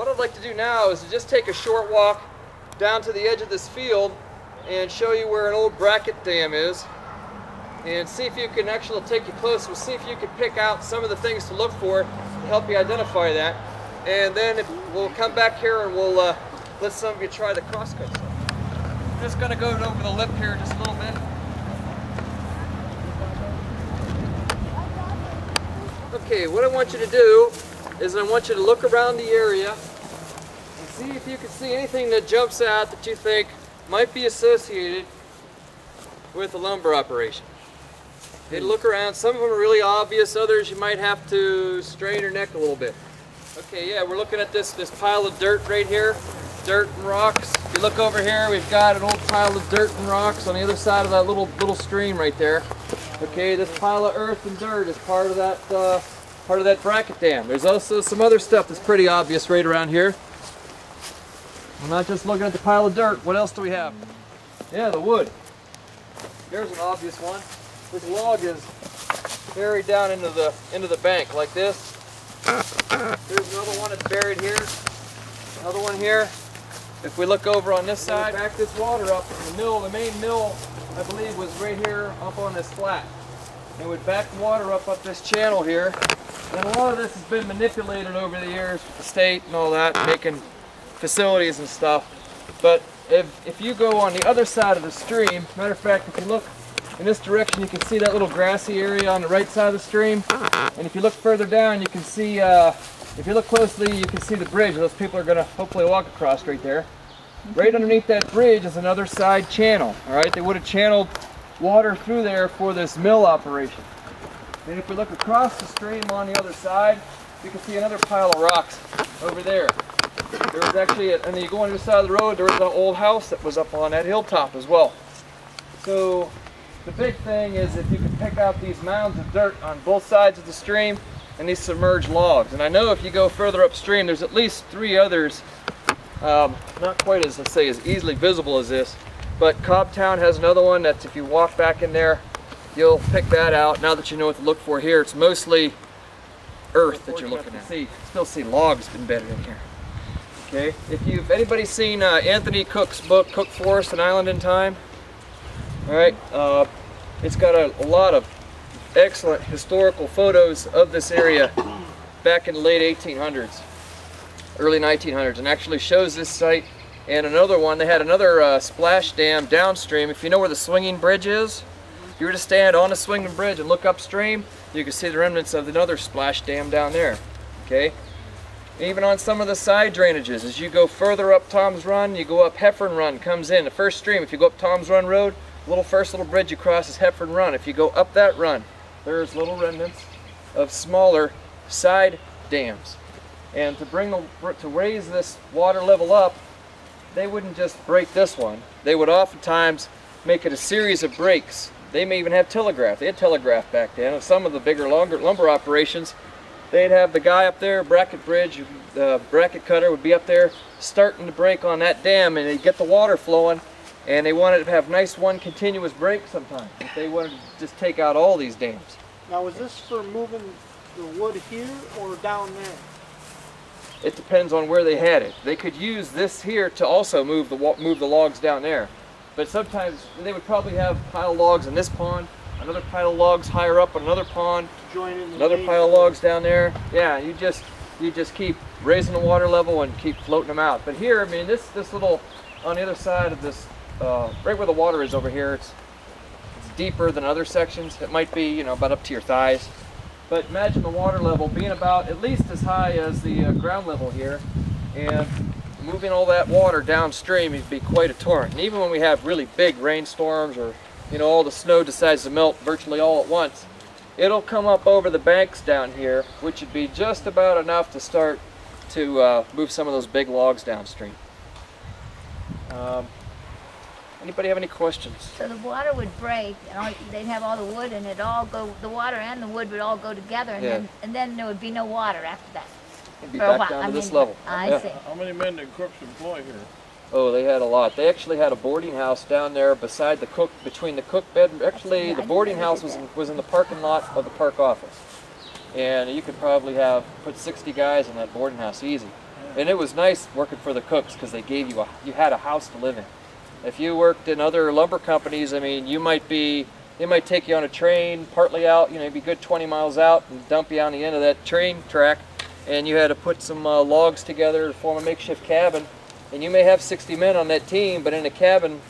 What I'd like to do now is to just take a short walk down to the edge of this field and show you where an old bracket dam is, and see if you can actually take you close. We'll see if you can pick out some of the things to look for to help you identify that. And then we'll come back here and we'll let some of you try the crosscut stuff. I'm just going to go over the lip here just a little bit. Okay, what I want you to do is I want you to look around the area and see if you can see anything that jumps out that you think might be associated with a lumber operation. And look around. Some of them are really obvious, others you might have to strain your neck a little bit. Okay, yeah, we're looking at this pile of dirt right here, dirt and rocks. If you look over here, we've got an old pile of dirt and rocks on the other side of that little stream right there. Okay, this pile of earth and dirt is part of that bracket dam. There's also some other stuff that's pretty obvious right around here. We're not just looking at the pile of dirt. What else do we have? Yeah, the wood. Here's an obvious one. This log is buried down into the bank like this. Here's another one that's buried here. Another one here. If we look over on this side, back this water up. The mill, the main mill, I believe, was right here up on this flat. And we'd back the water up this channel here. And a lot of this has been manipulated over the years with the state and all that, making facilities and stuff. But if you go on the other side of the stream, matter of fact, if you look in this direction, you can see that little grassy area on the right side of the stream. And if you look further down, you can see, if you look closely, you can see the bridge. Those people are going to hopefully walk across right there. Right underneath that bridge is another side channel, all right? They would have channeled water through there for this mill operation. And if we look across the stream on the other side, you can see another pile of rocks over there. There was actually, and then you go on the other side of the road, there was an old house that was up on that hilltop as well. So the big thing is if you can pick out these mounds of dirt on both sides of the stream and these submerged logs. And I know if you go further upstream, there's at least three others, not quite as, let's say, as easily visible as this, but Cobbtown has another one that if you walk back in there, you'll pick that out. Now that you know what to look for here, it's mostly earth that you're looking at. Still see logs been bedded in here. Okay. If anybody's seen Anthony Cook's book, Cook Forest, An Island in Time, all right, it's got a lot of excellent historical photos of this area back in the late 1800s, early 1900s, and actually shows this site and another one. They had another splash dam downstream. If you know where the swinging bridge is, if you were to stand on the swinging bridge and look upstream, you can see the remnants of another splash dam down there, okay? Even on some of the side drainages, as you go further up Tom's Run, you go up Hefren Run, comes in. The first stream, if you go up Tom's Run Road, the first little bridge you cross is Hefren Run. If you go up that run, there's little remnants of smaller side dams. And to raise this water level up, they wouldn't just break this one. They would oftentimes make it a series of breaks. They may even have telegraph. They had telegraph back then. Of some of the bigger, longer lumber operations, they'd have the guy up there, bracket bridge, the bracket cutter would be up there starting to break on that dam, and they'd get the water flowing, and they wanted to have nice one continuous break sometimes. If they wanted to just take out all these dams. Now, is this for moving the wood here or down there? It depends on where they had it. They could use this here to also move the logs down there. But sometimes they would probably have pile logs in this pond, another pile of logs higher up on another pond, another pile of logs down there. Yeah, you just keep raising the water level and keep floating them out. But here, I mean, this little, on the other side of this, right where the water is over here, it's deeper than other sections. It might be, you know, about up to your thighs. But imagine the water level being about at least as high as the ground level here, and moving all that water downstream, it'd be quite a torrent. And even when we have really big rainstorms, or you know, all the snow decides to melt virtually all at once, it'll come up over the banks down here, which would be just about enough to start to move some of those big logs downstream. Anybody have any questions? So the water would break, and they'd have all the wood, and it'd all go, the water and the wood would all go together, and, yeah, then there would be no water after that. It'd be back down to this level. I see. How many men did Crooks employ here? Oh, they had a lot. They actually had a boarding house down there beside the Cook, between the Cook bed. Actually, the boarding house was in the parking lot of the park office. And you could probably have put 60 guys in that boarding house easy. And it was nice working for the Cooks because they gave you you had a house to live in. If you worked in other lumber companies, I mean, you might be, they might take you on a train partly out, you know, it'd be good 20 miles out and dump you on the end of that train track, and you had to put some logs together to form a makeshift cabin. And you may have 60 men on that team, but in a cabin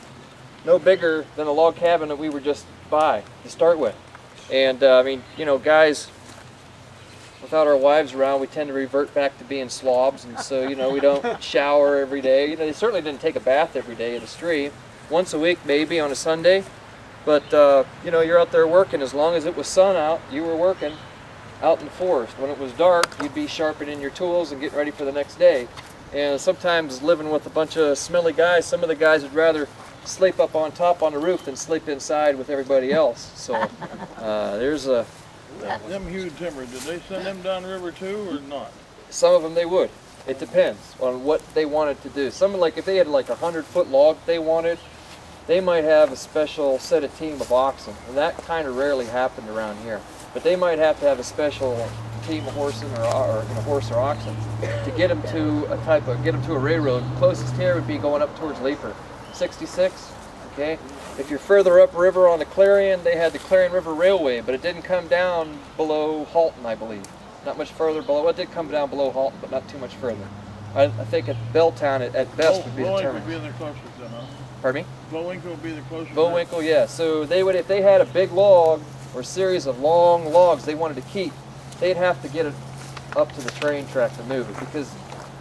no bigger than a log cabin that we were just by to start with. And I mean, you know, guys, without our wives around, we tend to revert back to being slobs, and so, you know, we don't shower every day. You know, they certainly didn't take a bath every day in the stream. Once a week, maybe on a Sunday. But, you know, you're out there working. As long as it was sun out, you were working out in the forest. When it was dark, you'd be sharpening your tools and getting ready for the next day. And sometimes living with a bunch of smelly guys, some of the guys would rather sleep up on top on the roof than sleep inside with everybody else. So there's a... Them huge timber, did they send them down the river too or not? Some of them they would. It depends on what they wanted to do. Some, like if they had like a 100-foot log they wanted, they might have a special set of team of oxen. And that kind of rarely happened around here. But they might have to have a special team of horses or you know, horse or oxen to get them to a type of, get them to a railroad. The closest here would be going up towards Leaper 66, okay? If you're further up river on the Clarion, they had the Clarion River Railway, but it didn't come down below Halton, I believe. Not much further below. Well, it did come down below Halton, but not too much further. I think at Belltown, at best, would be determined. Bowinkle would be the closest then, huh? Pardon me? Bowinkle would be the closest. Bowinkle, yeah. So they would, if they had a big log or series of long logs they wanted to keep, they'd have to get it up to the train track to move it, because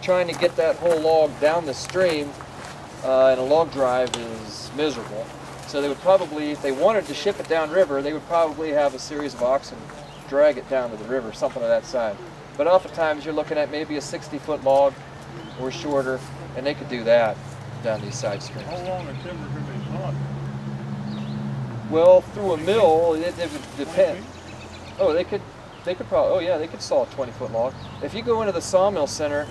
trying to get that whole log down the stream in a log drive is miserable. So they would probably, if they wanted to ship it downriver, they would probably have a series of oxen drag it down to the river, something of that side. But oftentimes you're looking at maybe a 60-foot log or shorter, and they could do that down these side streams. How long a timber could be hot? Well, through a mill, it would depend. Oh, they could probably, oh yeah, they could saw a 20-foot log. If you go into the sawmill center,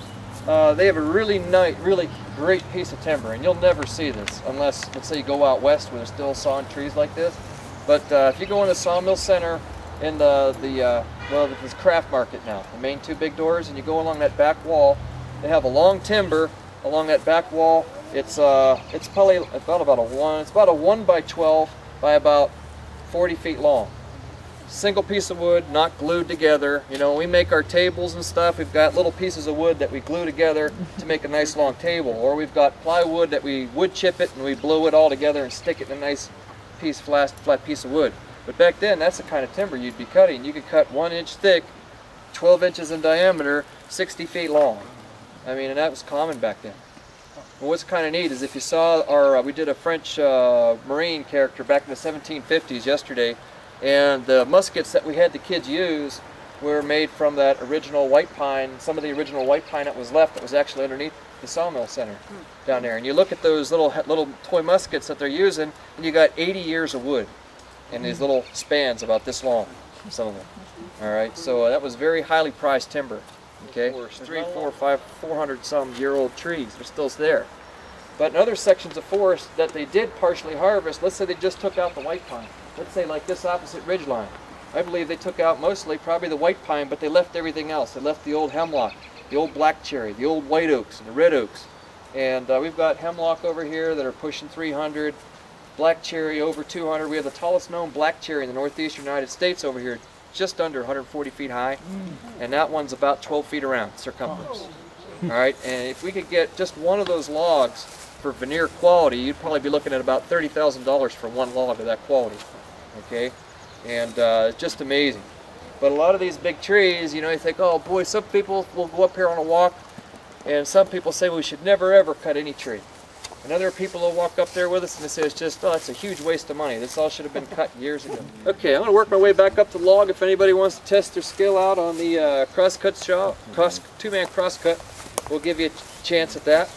they have a really nice, really great piece of timber, and you'll never see this unless, let's say, you go out west where they're still sawing trees like this. But if you go in the sawmill center in well, this craft market now, the main two big doors, and you go along that back wall, they have a long timber along that back wall. It's probably about a 1 by 12 by about 40 feet long. Single piece of wood, not glued together. You know, we make our tables and stuff, we've got little pieces of wood that we glue together to make a nice long table, or we've got plywood that we wood chip it and we blow it all together and stick it in a nice piece, flat piece of wood. But back then, that's the kind of timber you'd be cutting. You could cut 1 inch thick, 12 inches in diameter, 60 feet long. I mean, and that was common back then. And what's kind of neat is if you saw our, we did a French Marine character back in the 1750s yesterday, and the muskets that we had the kids use were made from that original white pine, some of the original white pine that was left that was actually underneath the sawmill center down there. And you look at those little toy muskets that they're using, and you got 80 years of wood in these little spans about this long, some of them. All right, so that was very highly priced timber, okay? 300, 400 some year old trees, they're still there. But in other sections of forest that they did partially harvest, let's say they just took out the white pine. Let's say like this opposite ridge line. I believe they took out mostly probably the white pine, but they left everything else. They left the old hemlock, the old black cherry, the old white oaks, and the red oaks. And we've got hemlock over here that are pushing 300, black cherry over 200. We have the tallest known black cherry in the northeastern United States over here, just under 140 feet high. And that one's about 12 feet around circumference. All right, and if we could get just one of those logs for veneer quality, you'd probably be looking at about $30,000 for one log of that quality. Okay, and it's just amazing. But a lot of these big trees, you know, you think, oh boy, some people will go up here on a walk, and some people say we should never ever cut any tree. And other people will walk up there with us and they say it's just, oh, it's a huge waste of money. This all should have been cut years ago. Okay, I'm going to work my way back up the log. If anybody wants to test their skill out on the cross-cut shop, two-man cross-cut, we'll give you a chance at that.